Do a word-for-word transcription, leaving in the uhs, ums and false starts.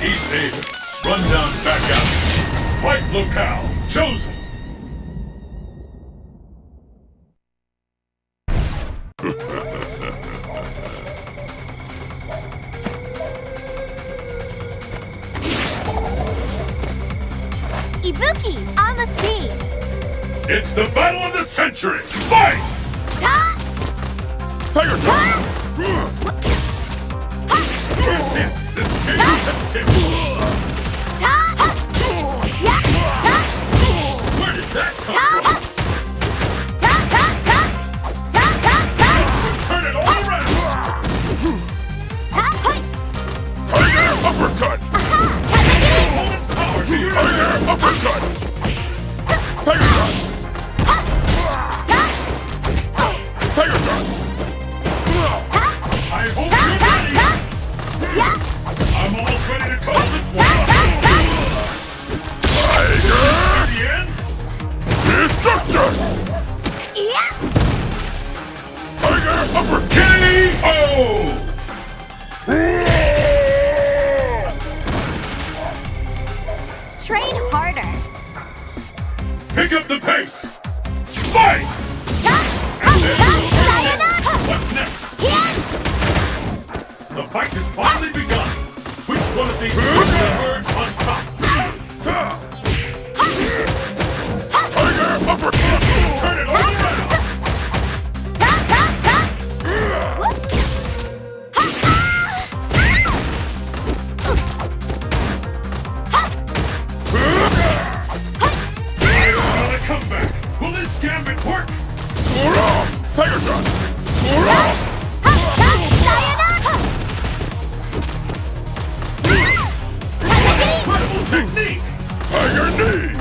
East Haven. Run down, back out. Fight locale chosen. Ibuki on the scene. It's the battle of the century. Fight! Ta! Tiger time. Where did that come from? Turn it all around! Tiger uppercut! Tiger uppercut! Tiger shot! Tiger shot! I hope you're ready! I'm almost ready to call this one! Destruction! Yeah. Tiger upper K O! Train harder. Pick up the pace. Fight! Yeah. And then yeah. What's next? Yeah. The fight has finally begun. Which one of these birds on top? Uppercut! Turn it all around! Toss, toss, toss! There's not a comeback! Will this gambit work? Tiger shot! Incredible technique! Tiger knee!